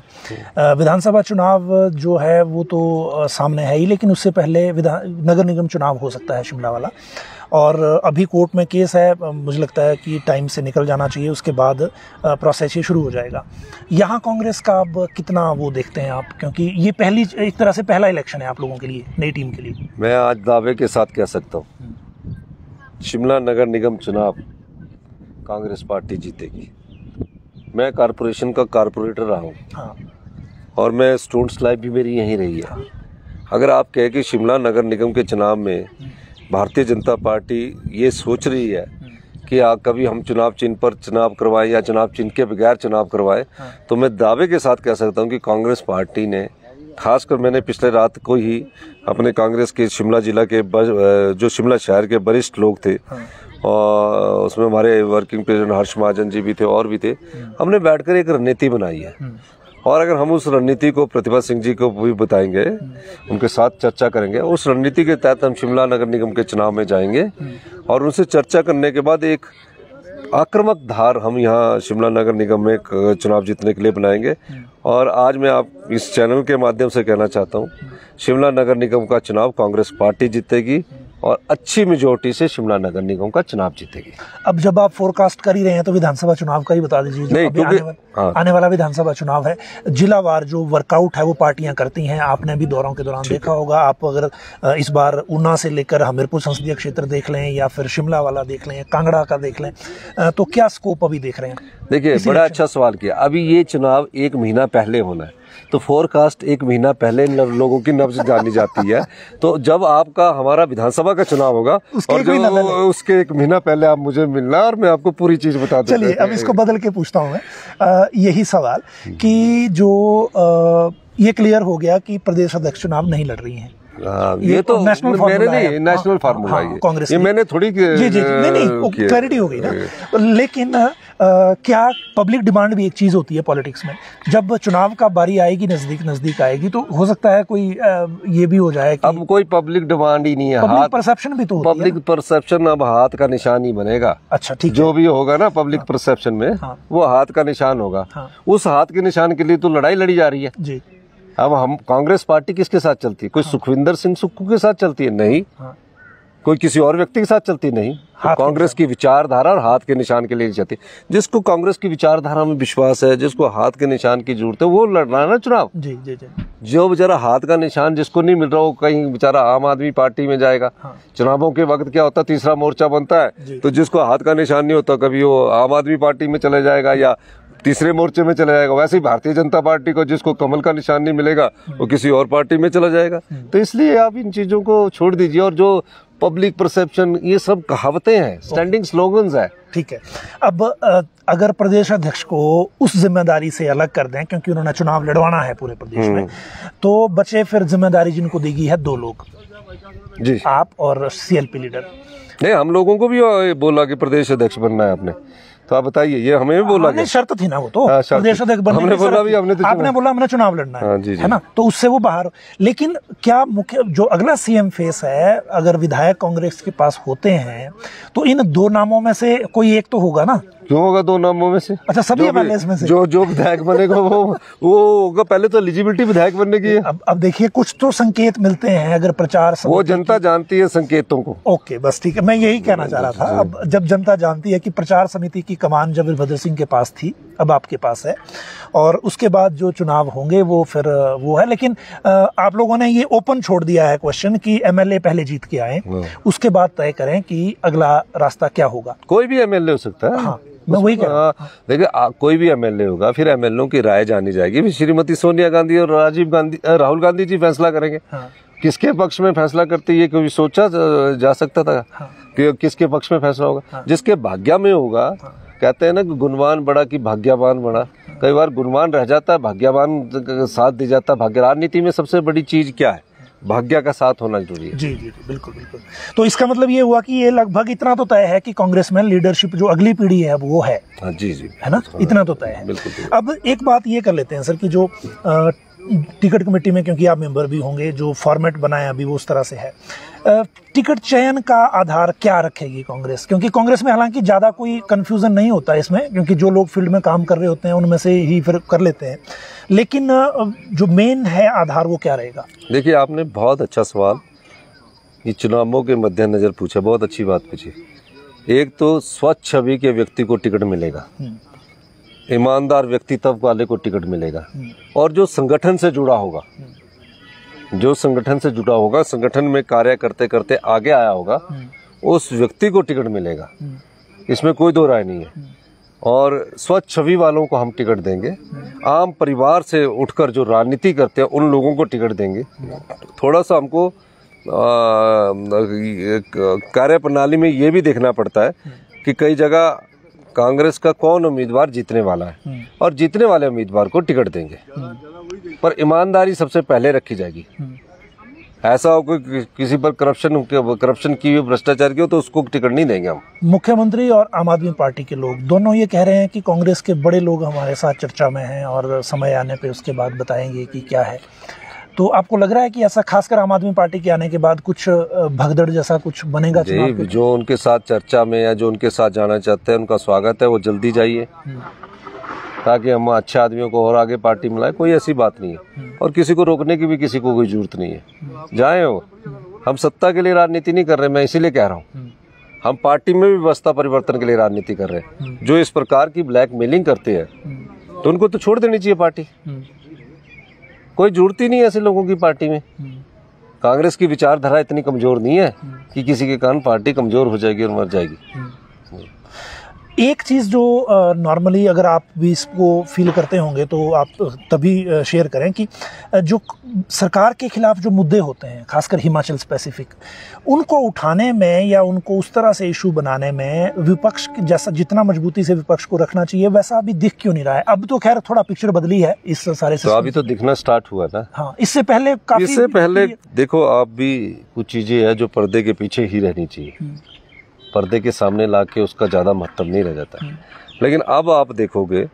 विधानसभा चुनाव जो है वो तो सामने है ही, लेकिन उससे पहले नगर निगम चुनाव हो सकता है शिमला वाला, और अभी कोर्ट में केस है, मुझे लगता है कि टाइम से निकल जाना चाहिए, उसके बाद प्रोसेस ही शुरू हो जाएगा। यहाँ कांग्रेस का अब कितना वो देखते हैं आप, क्योंकि ये पहली एक तरह से पहला इलेक्शन है आप लोगों के लिए, नई टीम के लिए। मैं आज दावे के साथ कह सकता हूँ शिमला नगर निगम चुनाव कांग्रेस पार्टी जीतेगी। मैं कॉरपोरेशन का कॉरपोरेटर रहा हूँ, हाँ। और मैं स्टूडेंट्स लाइफ भी मेरी यहीं रही है। अगर आप कहें कि शिमला नगर निगम के चुनाव में भारतीय जनता पार्टी ये सोच रही है कि कभी हम चुनाव चिन्ह पर चुनाव करवाएं या चुनाव चिन्ह के बगैर चुनाव करवाएं, हाँ। तो मैं दावे के साथ कह सकता हूँ कि कांग्रेस पार्टी ने, खासकर मैंने पिछले रात को ही अपने कांग्रेस के शिमला जिला के जो शिमला शहर के वरिष्ठ लोग थे, हाँ। और उसमें हमारे वर्किंग प्रेसिडेंट हर्ष महाजन जी भी थे और भी थे, हमने बैठकर एक रणनीति बनाई है। और अगर हम उस रणनीति को प्रतिभा सिंह जी को भी बताएंगे, उनके साथ चर्चा करेंगे, उस रणनीति के तहत हम शिमला नगर निगम के चुनाव में जाएंगे, और उनसे चर्चा करने के बाद एक आक्रामक धार हम यहाँ शिमला नगर निगम में चुनाव जीतने के लिए बनाएंगे। और आज मैं आप इस चैनल के माध्यम से कहना चाहता हूँ, शिमला नगर निगम का चुनाव कांग्रेस पार्टी जीतेगी और अच्छी मेजोरिटी से शिमला नगर निगम का चुनाव जीतेगी। अब जब आप फोरकास्ट कर ही रहे हैं तो विधानसभा चुनाव का ही बता दीजिए, आने वाला विधानसभा चुनाव है, जिलावार जो वर्कआउट है वो पार्टियां करती हैं। आपने भी दौरों के दौरान देखा होगा, आप अगर इस बार ऊना से लेकर हमीरपुर संसदीय क्षेत्र देख लें या फिर शिमला वाला देख लें, कांगड़ा का देख लें, तो क्या स्कोप अभी देख रहे हैं? देखिए, बड़ा अच्छा सवाल किया। अभी ये चुनाव एक महीना पहले होना है, तो फोरकास्ट एक महीना पहले लोगों की नब्ज जानी जाती है। तो जब आपका हमारा विधानसभा का चुनाव होगा और जब उसके एक महीना पहले आप मुझे मिलना और मैं आपको पूरी चीज बता दूंगा। चलिए, अब इसको बदल के पूछता हूँ मैं यही सवाल कि जो ये क्लियर हो गया कि प्रदेश अध्यक्ष चुनाव नहीं लड़ रही हैं, ये तो नेशनल फार्मूला है कांग्रेस, ये मैंने थोड़ी नहीं क्लैरिटी हो गई ना। लेकिन क्या पब्लिक डिमांड भी एक चीज़ होती है पॉलिटिक्स में, जब चुनाव का बारी आएगी, नज़दीक आएगी, तो हो सकता है कोई ये भी हो जाए कि अब कोई पब्लिक डिमांड ही नहीं है, पब्लिक परसेप्शन भी तो पब्लिक परसेप्शन अब हाथ का निशान ही बनेगा। अच्छा, ठीक है, जो भी होगा ना पब्लिक परसेप्शन में, वो हाथ का निशान होगा, उस हाथ के निशान के लिए तो लड़ाई लड़ी जा रही है जी। अब हम कांग्रेस पार्टी किसके साथ चलती है? कोई सुखविंदर सिंह सुक्कू के साथ चलती है? नहीं। कोई किसी और व्यक्ति के साथ चलती नहीं। तो कांग्रेस की विचारधारा और हाथ के निशान के लिए चलती है। जिसको कांग्रेस की विचारधारा में विश्वास है, जिसको हाथ के निशान की जरूरत है, वो लड़ रहा है ना चुनाव। जी जी जी। जो बेचारा हाथ का निशान जिसको नहीं मिल रहा, वो कहीं बेचारा आम आदमी पार्टी में जाएगा। चुनावों के वक्त क्या होता है, तीसरा मोर्चा बनता है, तो जिसको हाथ का निशान नहीं होता कभी वो आम आदमी पार्टी में चला जाएगा या तीसरे मोर्चे में चला जाएगा। वैसे ही भारतीय जनता पार्टी को जिसको कमल का निशान नहीं मिलेगा वो किसी और पार्टी में चला जाएगा। तो इसलिए आप इन चीज़ों को छोड़ दीजिए। और जो पब्लिक परसेप्शन, ये सब कहावतें हैं, स्टैंडिंग स्लोगन्स है। ठीक है, अब अगर प्रदेश अध्यक्ष को उस जिम्मेदारी से अलग कर दें, क्योंकि उन्होंने चुनाव लड़वाना है पूरे प्रदेश में, तो बचे फिर जिम्मेदारी जिनको देगी है दो लोग जी, आप और CLP लीडर। नहीं, हम लोगों को भी बोला कि प्रदेश अध्यक्ष बनना है आपने, तो आप बताइए, ये हमें भी बोला गया, शर्त थी ना वो तो प्रदेश अध्यक्ष बनने की। हमने बोला भी, आपने बोला हमने चुनाव लड़ना है ना, तो उससे वो बाहर। लेकिन क्या मुख्य जो अगला CM फेस है, अगर विधायक कांग्रेस के पास होते हैं, तो इन दो नामों में से कोई एक तो होगा ना। क्यों होगा दो नामों में से? अच्छा, सभी एमएलए में से जो विधायक बनेगा वो पहले तो एलिजिबिलिटी विधायक बनने की है। अब देखिए, कुछ तो संकेत मिलते हैं, अगर प्रचार वो जनता जानती है संकेतों को। ओके, बस ठीक है, मैं यही कहना चाह रहा था। अब जब जनता जानती है कि प्रचार समिति की कमान जब वीरभद्र सिंह के पास थी, अब आपके पास है, और उसके बाद जो चुनाव होंगे वो फिर वो है। लेकिन आप लोगों ने ये ओपन छोड़ दिया है क्वेश्चन कि MLA पहले जीत के आए, उसके बाद तय करें कि अगला रास्ता क्या होगा। कोई भी MLA हो सकता है। हाँ, मैं वही कह रहा हूँ। देखिए, कोई भी MLA होगा, फिर MLA की राय जानी जाएगी। फिर श्रीमती सोनिया गांधी और राहुल गांधी जी फैसला करेंगे। हाँ। किसके पक्ष में फैसला करते, ये कभी सोचा जा सकता था? हाँ। कि किसके पक्ष में फैसला होगा? हाँ। जिसके भाग्य में होगा। हाँ। कहते हैं ना कि गुणवान बड़ा कि भाग्यवान बड़ा। हाँ। कई बार गुणवान रह जाता है, भाग्यवान साथ दे जाता है। भाग्य राजनीति में सबसे बड़ी चीज क्या है? भाग्य का साथ होना जरूरी है। जी जी बिल्कुल बिल्कुल। तो इसका मतलब ये हुआ कि ये लगभग इतना तो तय है कि कांग्रेस में लीडरशिप जो अगली पीढ़ी है वो है। हाँ जी जी है ना, इतना तो तय है बिल्कुल। अब एक बात ये कर लेते हैं सर कि जो टिकट कमेटी में, क्योंकि आप मेंबर भी होंगे, जो फॉर्मेट बनाया अभी वो उस तरह से है, टिकट चयन का आधार क्या रखेगी कांग्रेस? क्योंकि कांग्रेस में हालांकि ज़्यादा कोई कन्फ्यूज़न नहीं होता है इसमें, क्योंकि जो लोग फील्ड में काम कर रहे होते हैं उनमें से ही फिर कर लेते हैं, लेकिन जो मेन है आधार वो क्या रहेगा? देखिए आपने बहुत अच्छा सवाल ये चुनावों के मद्देनज़र पूछा, बहुत अच्छी बात पूछी। एक तो स्वच्छ छवि के व्यक्ति को टिकट मिलेगा, ईमानदार व्यक्तित्व वाले को टिकट मिलेगा, और जो संगठन से जुड़ा होगा, जो संगठन से जुड़ा होगा, संगठन में कार्य करते करते आगे आया होगा, उस व्यक्ति को टिकट मिलेगा, इसमें कोई दो राय नहीं है। और स्वच्छ छवि वालों को हम टिकट देंगे, आम परिवार से उठकर जो राजनीति करते हैं उन लोगों को टिकट देंगे। थोड़ा सा हमको कार्य प्रणाली में ये भी देखना पड़ता है कि कई जगह कांग्रेस का कौन उम्मीदवार जीतने वाला है, और जीतने वाले उम्मीदवार को टिकट देंगे, पर ईमानदारी सबसे पहले रखी जाएगी। ऐसा हो कि किसी पर करप्शन की हुई, भ्रष्टाचार की हो, तो उसको टिकट नहीं देंगे हम। मुख्यमंत्री और आम आदमी पार्टी के लोग दोनों ये कह रहे हैं कि कांग्रेस के बड़े लोग हमारे साथ चर्चा में हैं और समय आने पे उसके बाद बताएंगे कि क्या है। तो आपको लग रहा है कि ऐसा खासकर आम आदमी पार्टी के आने के बाद कुछ भगदड़ जैसा कुछ बनेगा? जी, जो उनके साथ चर्चा में या जो उनके साथ जाना चाहते हैं उनका स्वागत है, वो जल्दी जाइए ताकि हम अच्छे आदमियों को और आगे पार्टी में लाए। कोई ऐसी बात नहीं है और किसी को रोकने की भी किसी को कोई जरूरत नहीं है। जाएं वो, हम सत्ता के लिए राजनीति नहीं कर रहे, मैं इसीलिए कह रहा हूँ। हम पार्टी में भी व्यवस्था परिवर्तन के लिए राजनीति कर रहे हैं। जो इस प्रकार की ब्लैकमेलिंग करते हैं तो उनको तो छोड़ देनी चाहिए पार्टी। कोई जरूरत ही नहीं है ऐसे लोगों की पार्टी में। कांग्रेस की विचारधारा इतनी कमजोर नहीं है कि किसी के कारण पार्टी कमजोर हो जाएगी और मर जाएगी। एक चीज़ जो नॉर्मली अगर आप भी इसको फील करते होंगे तो आप तभी शेयर करें कि जो सरकार के खिलाफ जो मुद्दे होते हैं, खासकर हिमाचल स्पेसिफिक, उनको उठाने में या उनको उस तरह से इशू बनाने में विपक्ष जैसा जितना मजबूती से विपक्ष को रखना चाहिए वैसा अभी दिख क्यों नहीं रहा है? अब तो खैर थोड़ा पिक्चर बदली है इस सारे से, तो अभी तो दिखना स्टार्ट हुआ ना। हाँ, इससे पहले काफी, इससे पहले देखो आप भी कुछ चीज़ें हैं जो पर्दे के पीछे ही रहनी चाहिए, पर्दे के सामने लाके उसका ज़्यादा महत्व नहीं रह जाता है। लेकिन अब आप देखोगे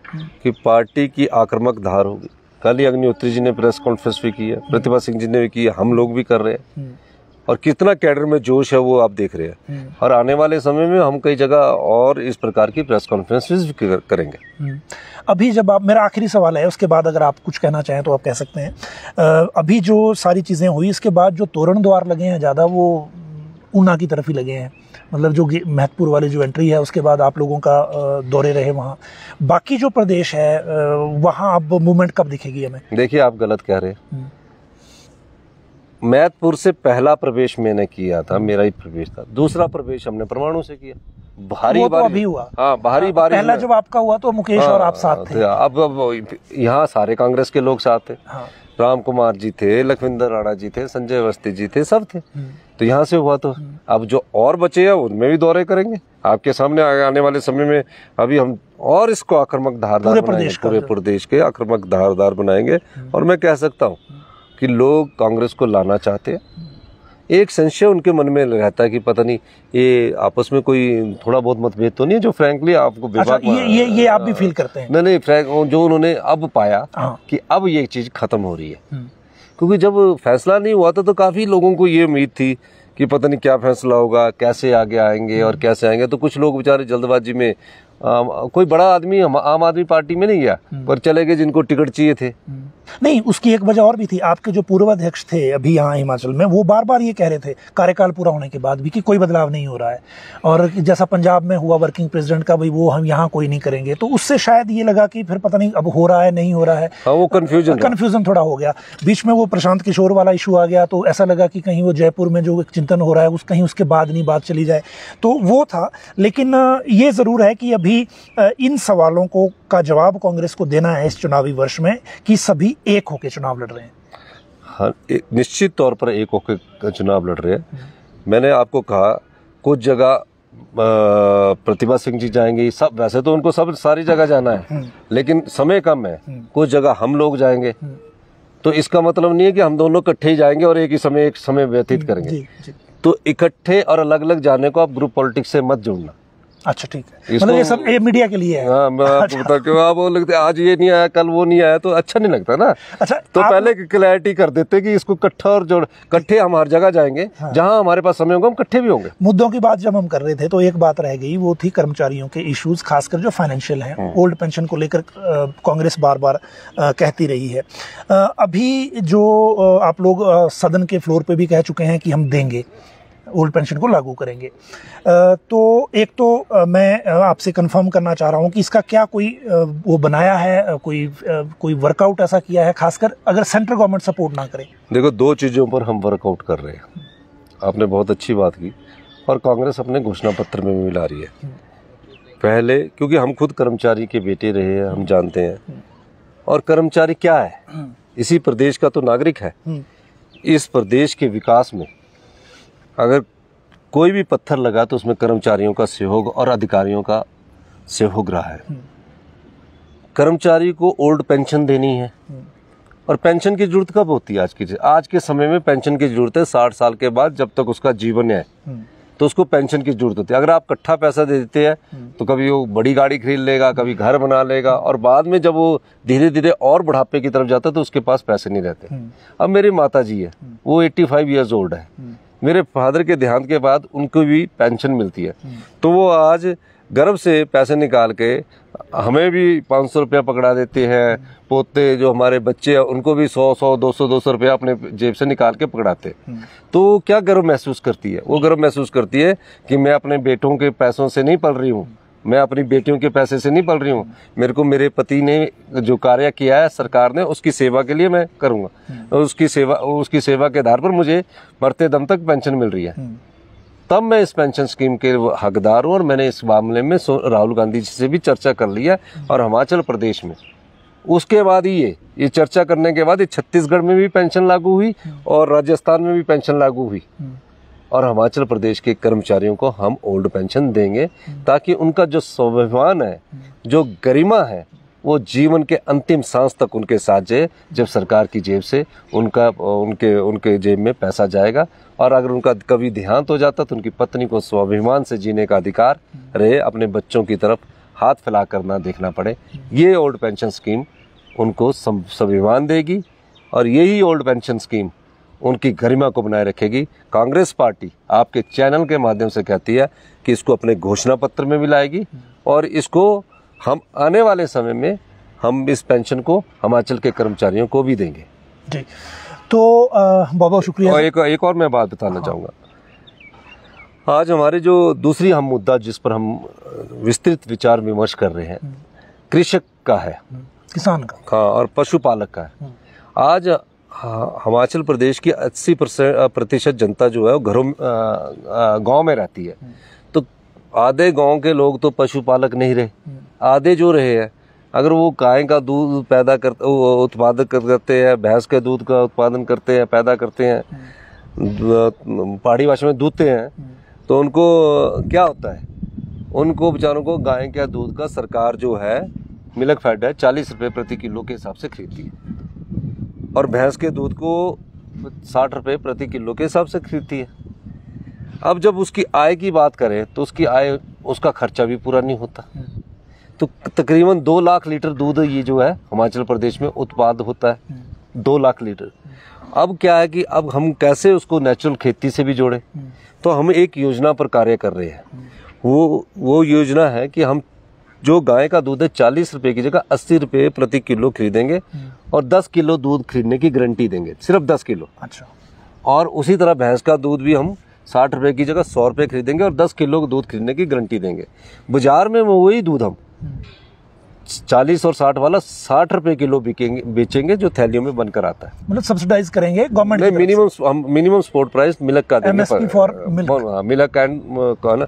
कि पार्टी की आक्रामक धार होगी। कल ही अग्निहोत्री जी ने प्रेस कॉन्फ्रेंस भी की है, प्रतिभा सिंह जी ने भी की है, हम लोग भी कर रहे हैं, और कितना कैडर में जोश है वो आप देख रहे हैं। और आने वाले समय में हम कई जगह और इस प्रकार की प्रेस कॉन्फ्रेंसेस भी करेंगे। अभी जब आप, मेरा आखिरी सवाल है, उसके बाद अगर आप कुछ कहना चाहें तो आप कह सकते हैं। अभी जो सारी चीज़ें हुई इसके बाद जो तोरण द्वार लगे हैं ज़्यादा वो ऊना की तरफ ही लगे हैं, मतलब जो महतपुर वाली जो एंट्री है उसके बाद आप लोगों का दौरे रहे वहाँ, बाकी जो प्रदेश है वहाँ अब मूवमेंट कब दिखेगी हमें? देखिए आप गलत कह रहे हैं। मैतपुर से पहला प्रवेश मैंने किया था, मेरा ही प्रवेश था। दूसरा प्रवेश हमने परमाणु से किया, भारी बारिश हुआ। हाँ, भारी बारिश। पहला जब आपका हुआ तो मुकेश और आप साथ थे, अब यहाँ सारे कांग्रेस के लोग साथ थे। राम कुमार जी थे, लखविंदर राणा जी थे, संजय अवस्थी जी थे, सब थे। तो यहाँ से हुआ, तो अब जो और बचे हैं उनमें भी दौरे करेंगे। आपके सामने आने वाले समय में अभी हम और इसको आक्रामक धारदार बनाएंगे, पूरे प्रदेश के आक्रामक धारदार बनाएंगे। और मैं कह सकता हूँ कि लोग कांग्रेस को लाना चाहते हैं। एक संशय उनके मन में रहता है कि पता नहीं ये आपस में कोई थोड़ा बहुत मतभेद तो नहीं है, जो फ्रैंकली आपको विभाग ये आप भी फील करते हैं? नहीं, फ्रैंक जो उन्होंने अब पाया कि अब ये चीज़ खत्म हो रही है, क्योंकि जब फैसला नहीं हुआ था तो काफ़ी लोगों को ये उम्मीद थी कि पता नहीं क्या फैसला होगा, कैसे आगे आएंगे और कैसे आएंगे। तो कुछ लोग बेचारे जल्दबाजी में, कोई बड़ा आदमी आम आदमी पार्टी में नहीं गया पर चले गए जिनको टिकट चाहिए थे। नहीं, उसकी एक वजह और भी थी। आपके जो पूर्वाध्यक्ष थे अभी यहाँ हिमाचल में, वो बार बार ये कह रहे थे कार्यकाल पूरा होने के बाद भी कि कोई बदलाव नहीं हो रहा है, और जैसा पंजाब में हुआ वर्किंग प्रेसिडेंट का, भाई वो हम यहाँ कोई नहीं करेंगे। तो उससे शायद ये लगा कि फिर पता नहीं अब हो रहा है नहीं हो रहा है। हाँ, वो कन्फ्यूजन थोड़ा हो गया। बीच में वो प्रशांत किशोर वाला इशू आ गया तो ऐसा लगा कि कहीं वो जयपुर में जो चिंतन हो रहा है उस कहीं उसके बाद नहीं बात चली जाए, तो वो था। लेकिन ये ज़रूर है कि अभी इन सवालों को का जवाब कांग्रेस को देना है इस चुनावी वर्ष में कि सभी एक होकर चुनाव लड़ रहे हैं। हाँ, निश्चित तौर पर एक होकर चुनाव लड़ रहे हैं। मैंने आपको कहा कुछ जगह प्रतिभा सिंह जी जाएंगी, सब, वैसे तो उनको सब सारी जगह जाना है लेकिन समय कम है, कुछ जगह हम लोग जाएंगे, तो इसका मतलब नहीं है कि हम दोनों इकट्ठे ही जाएंगे और एक समय व्यतीत करेंगे। जी, जी। तो इकट्ठे और अलग अलग जाने को आप ग्रुप पॉलिटिक्स से मत जोड़ना। अच्छा ठीक है, मतलब ये सब ये मीडिया के लिए है। हाँ, मैं आपको बता क्यों आप वो लगते आज ये नहीं आया कल वो नहीं आया तो अच्छा नहीं लगता ना। अच्छा तो पहले क्लैरिटी कर देते कि इसको इकट्ठा और जोड़ इकट्ठे हम हर जगह जाएंगे। हाँ। जहां हमारे पास समय होगा हम इकट्ठे भी होंगे। मुद्दों की बात जब हम कर रहे थे तो एक बात रह गई, वो थी कर्मचारियों के इशूज, खासकर जो फाइनेंशियल है। ओल्ड पेंशन को लेकर कांग्रेस बार बार कहती रही है। अभी जो आप लोग सदन के फ्लोर पे भी कह चुके हैं कि हम देंगे ओल्ड पेंशन को लागू करेंगे, तो एक तो मैं आपसे कंफर्म करना चाह रहा हूं कि इसका क्या कोई वो बनाया है, कोई वर्कआउट ऐसा किया है, खासकर अगर सेंट्रल गवर्नमेंट सपोर्ट ना करे। देखो दो चीज़ों पर हम वर्कआउट कर रहे हैं, आपने बहुत अच्छी बात की, और कांग्रेस अपने घोषणा पत्र में भी मिला रही है। पहले क्योंकि हम खुद कर्मचारी के बेटे रहे हैं, हम जानते हैं, और कर्मचारी क्या है, इसी प्रदेश का तो नागरिक है। इस प्रदेश के विकास में अगर कोई भी पत्थर लगा तो उसमें कर्मचारियों का सहयोग और अधिकारियों का सहयोग रहा है। कर्मचारी को ओल्ड पेंशन देनी है, और पेंशन की जरूरत कब होती है? आज के समय में पेंशन की जरूरत है 60 साल के बाद, जब तक उसका जीवन है तो उसको पेंशन की जरूरत होती है। अगर आप इकट्ठा पैसा दे देते हैं तो कभी वो बड़ी गाड़ी खरीद लेगा, कभी घर बना लेगा, और बाद में जब वो धीरे धीरे और बुढ़ापे की तरफ जाता है तो उसके पास पैसे नहीं रहते। अब मेरी माता जी है, वो 85 ईयर्स ओल्ड है, मेरे फादर के देहांत के बाद उनको भी पेंशन मिलती है, तो वो आज गर्व से पैसे निकाल के हमें भी 500 रुपया पकड़ा देते हैं। पोते जो हमारे बच्चे हैं उनको भी 100, 100, 200, 200 रुपया अपने जेब से निकाल के पकड़ाते, तो वो क्या गर्व महसूस करती है? वो गर्व महसूस करती है कि मैं अपने बेटों के पैसों से नहीं पल रही हूँ, मैं अपनी बेटियों के पैसे से नहीं पल रही हूँ, मेरे को मेरे पति ने जो कार्य किया है सरकार ने, उसकी सेवा के लिए मैं करूँगा, और उसकी सेवा के आधार पर मुझे मरते दम तक पेंशन मिल रही है, तब मैं इस पेंशन स्कीम के हकदार हूँ। और मैंने इस मामले में राहुल गांधी जी से भी चर्चा कर ली है, और हिमाचल प्रदेश में उसके बाद ही ये चर्चा करने के बाद छत्तीसगढ़ में भी पेंशन लागू हुई, और राजस्थान में भी पेंशन लागू हुई, और हिमाचल प्रदेश के कर्मचारियों को हम ओल्ड पेंशन देंगे, ताकि उनका जो स्वाभिमान है, जो गरिमा है, वो जीवन के अंतिम सांस तक उनके साथ जाए। जब सरकार की जेब से उनके जेब में पैसा जाएगा, और अगर उनका कभी देहांत हो जाता तो उनकी पत्नी को स्वाभिमान से जीने का अधिकार रहे, अपने बच्चों की तरफ हाथ फैला कर ना देखना पड़े। ये ओल्ड पेंशन स्कीम उनको स्वाभिमान देगी, और यही ओल्ड पेंशन स्कीम उनकी गरिमा को बनाए रखेगी। कांग्रेस पार्टी आपके चैनल के माध्यम से कहती है कि इसको अपने घोषणा पत्र में भी लाएगी, और इसको हम आने वाले समय में हम इस पेंशन को हिमाचल के कर्मचारियों को भी देंगे। जी, तो बहुत बहुत शुक्रिया। और एक और मैं बात बताना चाहूँगा, आज हमारे जो दूसरी हम मुद्दा जिस पर हम विस्तृत विचार विमर्श कर रहे हैं, कृषक का है, किसान का और पशुपालक का है। आज हिमाचल प्रदेश की 80% जनता जो है वो गाँव में रहती है, तो आधे गांव के लोग तो पशुपालक नहीं रहे, आधे जो रहे हैं, अगर वो गाय का दूध उत्पादन करते हैं, भैंस के दूध का उत्पादन करते हैं, पैदा करते हैं, पहाड़ी भाषा में दूधते हैं, तो उनको क्या होता है, उनको बेचारों को गाय के दूध का सरकार जो है मिल्क फेड है 40 रुपये प्रति किलो के हिसाब से खरीदती है, और भैंस के दूध को 60 रुपये प्रति किलो के हिसाब से खरीदती है। अब जब उसकी आय की बात करें तो उसकी आय उसका खर्चा भी पूरा नहीं होता, तो तकरीबन 2 लाख लीटर दूध ये जो है हिमाचल प्रदेश में उत्पाद होता है, 2 लाख लीटर। अब क्या है कि अब हम कैसे उसको नेचुरल खेती से भी जोड़ें, तो हम एक योजना पर कार्य कर रहे हैं। वो योजना है कि हम जो गाय का दूध है 40 रुपये की जगह 80 रुपये प्रति किलो खरीदेंगे, और 10 किलो दूध खरीदने की गारंटी देंगे, सिर्फ 10 किलो। अच्छा। और उसी तरह भैंस का दूध भी हम 60 रुपये की जगह 100 रुपये खरीदेंगे, और 10 किलो दूध खरीदने की गारंटी देंगे। बाजार में वही दूध हम 40 और 60 वाला 60 रुपये किलो बेचेंगे, जो थैलियों में बनकर आता है। मतलब सब्सिडाइज करेंगे गवर्नमेंट ने, मिनिमम सपोर्ट प्राइस मिल्क का देंगे, मिल्क एंड,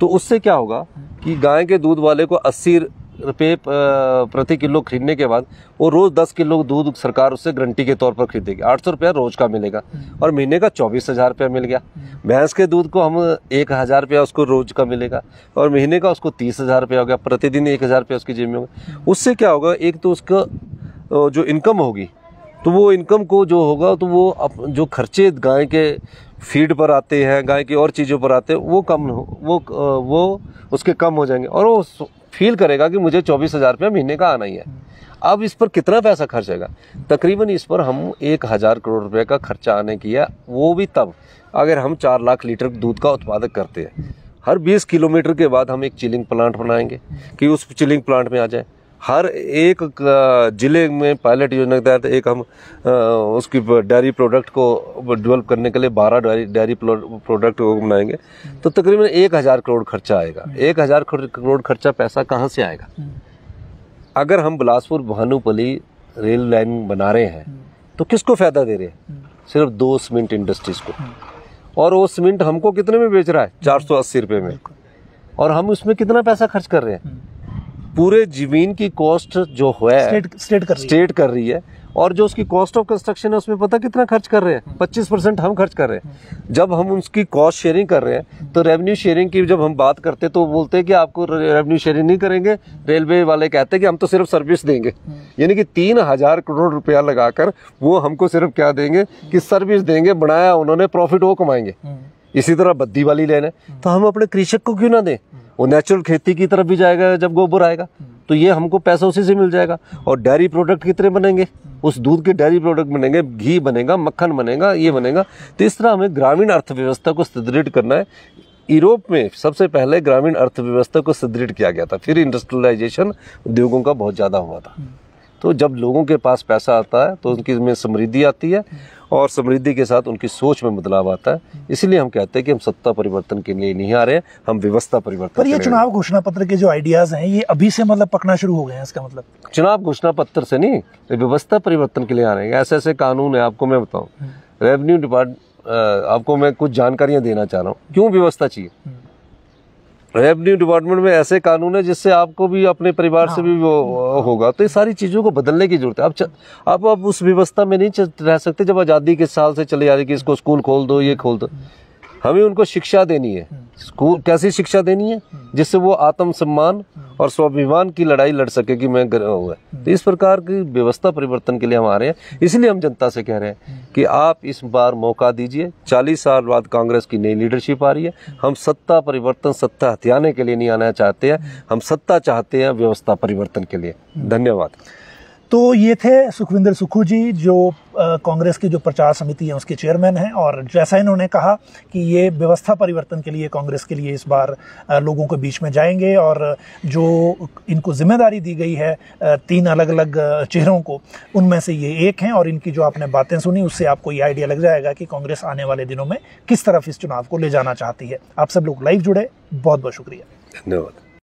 तो उससे क्या होगा कि गाय के दूध वाले को 80 रुपये प्रति किलो खरीदने के बाद वो रोज 10 किलो दूध सरकार उससे गारंटी के तौर पर खरीदेगी, 800 रुपया रोज का मिलेगा, और महीने का 24,000 रुपया मिल गया। भैंस के दूध को हम 1,000 रुपया उसको रोज का मिलेगा, और महीने का उसको 30,000 रुपया हो गया, प्रतिदिन 1,000 रुपया उसकी जेब में होगा। उससे क्या होगा, एक तो उसका जो इनकम होगी तो वो इनकम को जो होगा तो वो जो खर्चे गाय के फीड पर आते हैं, गाय की और चीज़ों पर आते हैं, वो कम वो उसके कम हो जाएंगे और वो फील करेगा कि मुझे 24,000 रुपये महीने का आना ही है। अब इस पर कितना पैसा खर्चेगा? तकरीबन इस पर हम 1,000 करोड़ रुपए का खर्चा आने की है, वो भी तब अगर हम 4 लाख लीटर दूध का उत्पादक करते हैं। हर 20 किलोमीटर के बाद हम एक चिलिंग प्लांट बनाएंगे कि उस चिलिंग प्लांट में आ जाए। हर एक ज़िले में पायलट योजना के तहत एक हम उसकी डेयरी प्रोडक्ट को डेवलप करने के लिए 12 डेयरी प्रोडक्ट को बनाएंगे, तो तकरीबन 1,000 करोड़ खर्चा आएगा। 1,000 करोड़ खर्चा पैसा कहाँ से आएगा? अगर हम बिलासपुर भानुपली रेल लाइन बना रहे हैं तो किसको फ़ायदा दे रहे हैं? सिर्फ 2 सीमेंट इंडस्ट्रीज़ को। और वो सीमेंट हमको कितने में बेच रहा है? 480 रुपये में। और हम उसमें कितना पैसा खर्च कर रहे हैं? पूरे जमीन की कॉस्ट जो है स्टेट कर रही है और जो उसकी कॉस्ट ऑफ कंस्ट्रक्शन है उसमें पता कितना खर्च कर रहे हैं? 25% हम खर्च कर रहे हैं। जब हम उसकी कॉस्ट शेयरिंग कर रहे हैं तो रेवेन्यू शेयरिंग की जब हम बात करते हैं तो बोलते हैं कि आपको रेवेन्यू शेयरिंग नहीं करेंगे, रेलवे वाले कहते हैं कि हम तो सिर्फ सर्विस देंगे। यानी कि 3,000 करोड़ रुपया लगाकर वो हमको सिर्फ क्या देंगे कि सर्विस देंगे, बनाया उन्होंने, प्रॉफिट वो कमाएंगे। इसी तरह बद्दी वाली लेन है, तो हम अपने कृषक को क्यों ना दें? वो नेचुरल खेती की तरफ भी जाएगा, जब गोबर आएगा तो ये हमको पैसा उसी से मिल जाएगा। और डेयरी प्रोडक्ट कितने बनेंगे? उस दूध के डेयरी प्रोडक्ट बनेंगे, घी बनेगा, मक्खन बनेगा, ये बनेगा। तो इस तरह हमें ग्रामीण अर्थव्यवस्था को सुदृढ़ करना है। यूरोप में सबसे पहले ग्रामीण अर्थव्यवस्था को सुदृढ़ किया गया था, फिर इंडस्ट्रियलाइजेशन उद्योगों का बहुत ज़्यादा हुआ था। तो जब लोगों के पास पैसा आता है तो उनकी में समृद्धि आती है और समृद्धि के साथ उनकी सोच में बदलाव आता है। इसलिए हम कहते हैं कि हम सत्ता परिवर्तन के लिए नहीं आ रहे, हम व्यवस्था परिवर्तन। पर ये चुनाव घोषणा पत्र के जो आइडियाज हैं ये अभी से मतलब पकना शुरू हो गए हैं? इसका मतलब चुनाव घोषणा पत्र से नहीं, व्यवस्था परिवर्तन के लिए आ रहे हैं। ऐसे ऐसे कानून है, आपको मैं बताऊँ, रेवेन्यू डिपार्टमेंट, आपको मैं कुछ जानकारियाँ देना चाह रहा हूँ क्यों व्यवस्था चाहिए। रेवेन्यू डिपार्टमेंट में ऐसे कानून है जिससे आपको भी अपने परिवार से भी वो होगा। तो ये सारी चीज़ों को बदलने की जरूरत है। आप उस व्यवस्था में नहीं रह सकते जब आज़ादी के साल से चले जा रही कि इसको स्कूल खोल दो, ये खोल दो। हमें उनको शिक्षा देनी है। स्कूल कैसी शिक्षा देनी है? जिससे वो आत्मसम्मान और स्वाभिमान की लड़ाई लड़ सके कि मैं गर्व हुआ। तो इस प्रकार की व्यवस्था परिवर्तन के लिए हम आ रहे हैं। इसलिए हम जनता से कह रहे हैं कि आप इस बार मौका दीजिए। 40 साल बाद कांग्रेस की नई लीडरशिप आ रही है। हम सत्ता परिवर्तन, सत्ता हथियाने के लिए नहीं आना चाहते हैं, हम सत्ता चाहते हैं व्यवस्था परिवर्तन के लिए। धन्यवाद। तो ये थे सुखविंदर सुक्खू जी, जो कांग्रेस की जो प्रचार समिति है उसके चेयरमैन हैं। और जैसा इन्होंने कहा कि ये व्यवस्था परिवर्तन के लिए, कांग्रेस के लिए इस बार लोगों के बीच में जाएंगे। और जो इनको जिम्मेदारी दी गई है 3 अलग अलग चेहरों को, उनमें से ये एक हैं। और इनकी जो आपने बातें सुनी उससे आपको ये आइडिया लग जाएगा कि कांग्रेस आने वाले दिनों में किस तरफ इस चुनाव को ले जाना चाहती है। आप सब लोग लाइव जुड़े, बहुत बहुत शुक्रिया, धन्यवाद।